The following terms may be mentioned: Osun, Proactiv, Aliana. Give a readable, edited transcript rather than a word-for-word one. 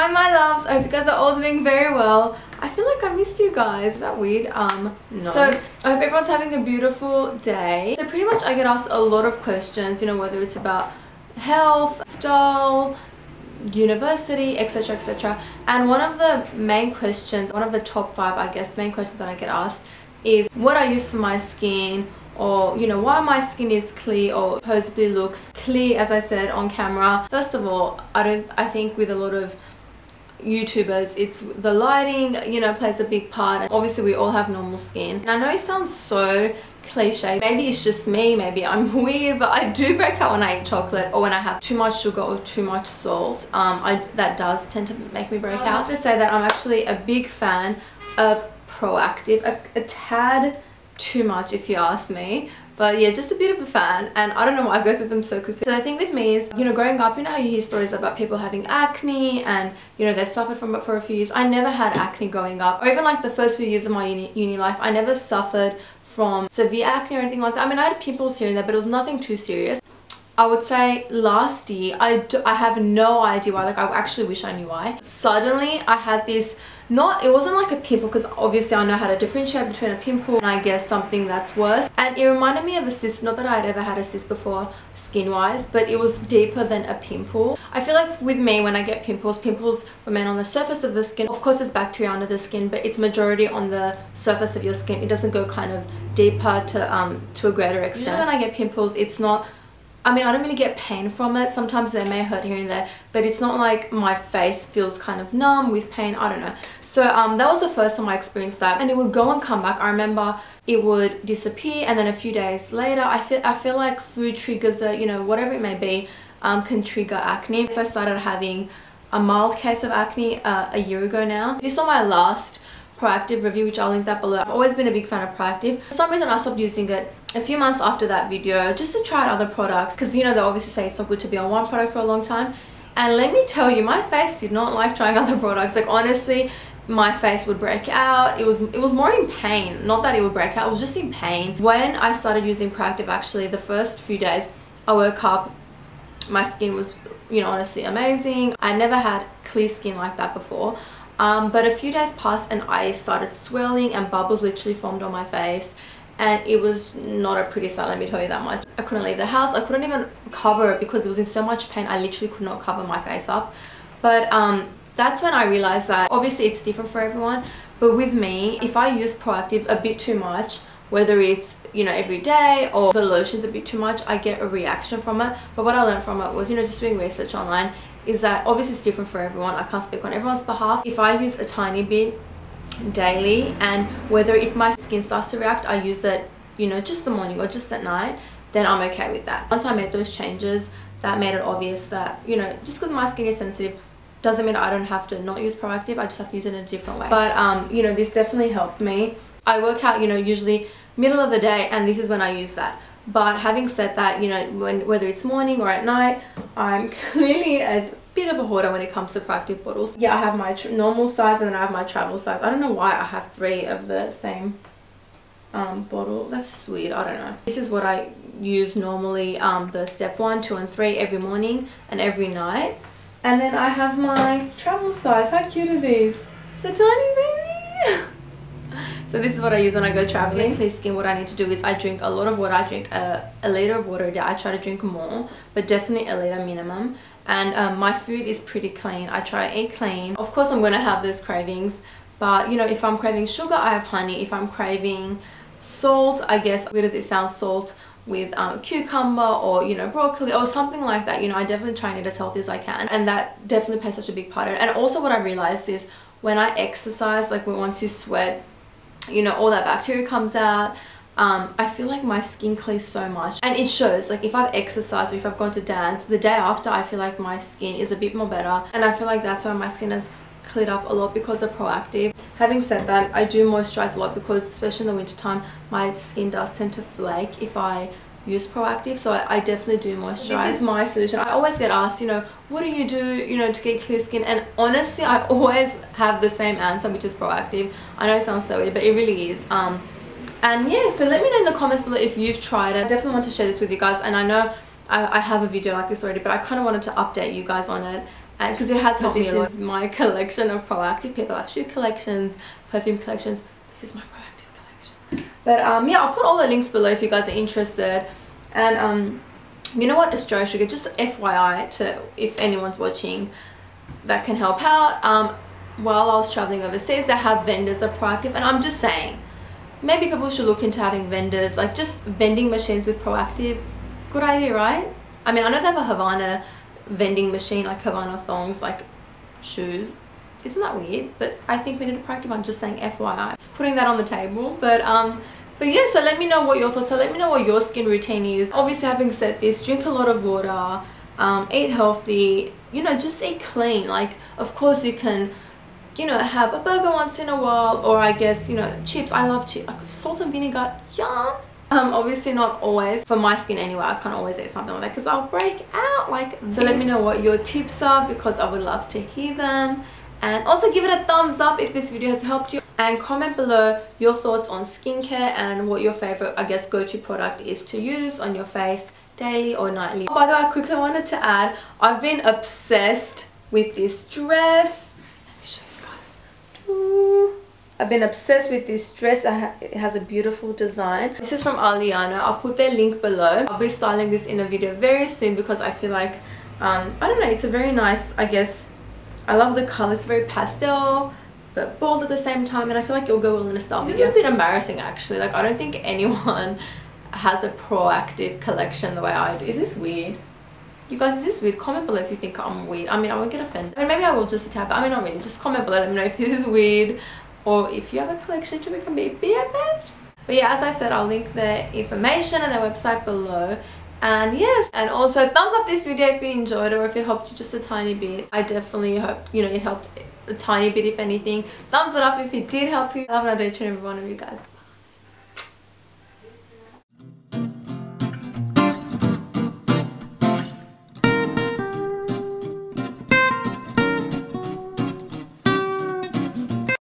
Hi my loves, I hope you guys are all doing very well. I feel like I missed you guys. Is that weird? No. So I hope everyone's having a beautiful day. So pretty much I get asked a lot of questions, you know, whether it's about health, style, university, etc, etc. And one of the main questions, one of the top 5 I guess main questions that I get asked is what I use for my skin, or you know, why my skin is clear or supposedly looks clear as I said on camera. First of all, I think with a lot of YouTubers it's the lighting, you know, plays a big part, and obviously we all have normal skin. And I know it sounds so cliche, maybe it's just me, maybe I'm weird, but I do break out when I eat chocolate or when I have too much sugar or too much salt. That does tend to make me break out. I have to say that I'm actually a big fan of Proactiv, a tad too much if you ask me, but yeah, just a bit of a fan. And I don't know why I go through them so quickly. So the thing with me is, you know, growing up, you know how you hear stories about people having acne and, you know, they suffered from it for a few years. I never had acne growing up, or even like the first few years of my uni life, I never suffered from severe acne or anything like that. I mean, I had pimples here and there, but it was nothing too serious. I would say last year, I have no idea why, like I actually wish I knew why. Suddenly I had this, it wasn't like a pimple, because obviously I know how to differentiate between a pimple and I guess something that's worse. And it reminded me of a cyst, not that I had ever had a cyst before skin wise, but it was deeper than a pimple. I feel like with me when I get pimples, pimples remain on the surface of the skin. Of course there's bacteria under the skin, but it's majority on the surface of your skin. It doesn't go kind of deeper to a greater extent. Usually when I get pimples, it's not, I mean, I don't really get pain from it. Sometimes they may hurt here and there, but it's not like my face feels kind of numb with pain. I don't know. So that was the first time I experienced that, and it would go and come back. I remember it would disappear, and then a few days later, I feel like food triggers it, you know, whatever it may be, can trigger acne. So I started having a mild case of acne a year ago now. This is on my last Proactiv review, which I'll link that below. I've always been a big fan of Proactiv. For some reason I stopped using it a few months after that video just to try out other products, because you know they obviously say it's not good to be on one product for a long time, and let me tell you, my face did not like trying other products. Like honestly, my face would break out. It was more in pain, not that it would break out, it was just in pain. When I started using Proactiv, actually the first few days I woke up, my skin was, you know, honestly amazing. I never had clear skin like that before. But a few days passed and I started swelling and bubbles literally formed on my face, and it was not a pretty sight, let me tell you that much. I couldn't leave the house, I couldn't even cover it because it was in so much pain. I literally could not cover my face up. But that's when I realized that obviously it's different for everyone, but with me, if I use Proactiv a bit too much, whether it's, you know, every day or the lotion's a bit too much, I get a reaction from it. But what I learned from it was, you know, just doing research online, is that obviously it's different for everyone. I can't speak on everyone's behalf. If I use a tiny bit daily, and whether if my skin starts to react, I use it, you know, just the morning or just at night, then I'm okay with that. Once I made those changes, that made it obvious that, you know, just because my skin is sensitive doesn't mean I don't have to not use Proactiv. I just have to use it in a different way. But you know, this definitely helped me. I work out, you know, usually middle of the day, and this is when I use that. But having said that, you know, whether it's morning or at night, I'm clearly a bit of a hoarder when it comes to Proactiv bottles. Yeah, I have my normal size, and then I have my travel size. I don't know why I have 3 of the same bottle. That's just weird, I don't know. This is what I use normally, the step 1, 2 and 3 every morning and every night. And then I have my travel size. How cute are these? It's a tiny baby! So this is what I use when I go traveling. To get clear skin, what I need to do is I drink a lot of water. I drink a litre of water a day. I try to drink more, but definitely a litre minimum. And my food is pretty clean. I try to eat clean. Of course I'm going to have those cravings, but you know, if I'm craving sugar, I have honey. If I'm craving salt, I guess, weird as it sounds, salt with cucumber or, you know, broccoli or something like that. You know, I definitely try and eat as healthy as I can, and that definitely plays such a big part in it. And also what I realized is when I exercise, like once you sweat, you know, all that bacteria comes out. I feel like my skin clears so much, and it shows. Like if I've exercised or if I've gone to dance, the day after I feel like my skin is a bit more better, and I feel like that's why my skin has cleared up a lot, because of Proactiv. Having said that, I do moisturize a lot, because especially in the winter time my skin does tend to flake if I use Proactiv. So I definitely do moisturize. This is my solution. I always get asked, you know, what do you do, you know, to get clear skin? And honestly, I always have the same answer, which is Proactiv. I know it sounds so weird, but it really is. And yeah, so let me know in the comments below if you've tried it. I definitely want to share this with you guys, and I know I have a video like this already, but I kind of wanted to update you guys on it because it has helped me a lot. This is my collection of Proactiv. People have shoe collections, perfume collections. This is my Proactiv collection. But yeah, I'll put all the links below if you guys are interested. And you know what, Australia Sugar, just FYI to if anyone's watching that can help out. While I was traveling overseas, they have vendors of Proactiv, and I'm just saying, maybe people should look into having vendors, like just vending machines with Proactiv. Good idea, right? I mean, I know they have a Havana vending machine, like Havana thongs, like shoes. Isn't that weird? But I think we need to Proactiv. I'm just saying FYI. Just putting that on the table. But yeah, so let me know what your thoughts are. Let me know what your skin routine is. Obviously, having said this, drink a lot of water, eat healthy, you know, just eat clean. Like, of course you can, you know, have a burger once in a while, or I guess, you know, chips. I love chips. Like salt and vinegar, yum. Obviously not always, for my skin anyway, I can't always eat something like that because I'll break out like this. So let me know what your tips are, because I would love to hear them. And also give it a thumbs up if this video has helped you, and comment below your thoughts on skincare and what your favorite, I guess, go-to product is to use on your face daily or nightly. Oh, by the way, I quickly wanted to add, I've been obsessed with this dress. Let me show you guys. I've been obsessed with this dress. It has a beautiful design. This is from Aliana. I'll put their link below. I'll be styling this in a video very soon, because I feel like, I don't know, it's a very nice, I guess, I love the color. It's very pastel, but bold at the same time, and I feel like it'll go well in a style video. It's a bit embarrassing, actually. Like, I don't think anyone has a Proactiv collection the way I do. Is this weird? You guys, is this weird? Comment below if you think I'm weird. I mean, I won't get offended. I mean, maybe I will just attack. I mean, not really. Just comment below. Let me know if this is weird, or if you have a collection too, we can be BFFs. But yeah, as I said, I'll link their information and their website below. And yes, and also thumbs up this video if you enjoyed it, or if it helped you just a tiny bit. I definitely hope, you know, it helped a tiny bit if anything. Thumbs it up if it did help you. Love and I do to every one of you guys.